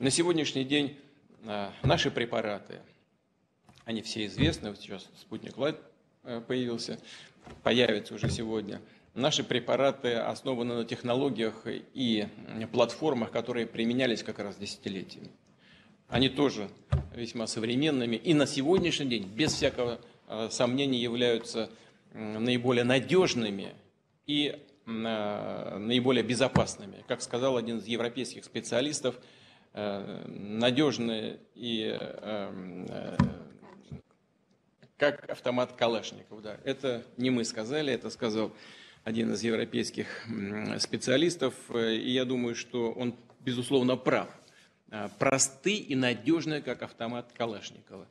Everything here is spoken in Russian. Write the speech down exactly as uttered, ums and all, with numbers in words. На сегодняшний день наши препараты, они все известны, вот сейчас Спутник Лайт появился, появится уже сегодня. Наши препараты основаны на технологиях и платформах, которые применялись как раз десятилетиями. Они тоже весьма современными и на сегодняшний день, без всякого сомнения, являются наиболее надежными и наиболее безопасными. Как сказал один из европейских специалистов, надежные и как автомат Калашников. Да. Это не мы сказали, это сказал один из европейских специалистов. И я думаю, что он, безусловно, прав. Просты и надежны, как автомат Калашникова.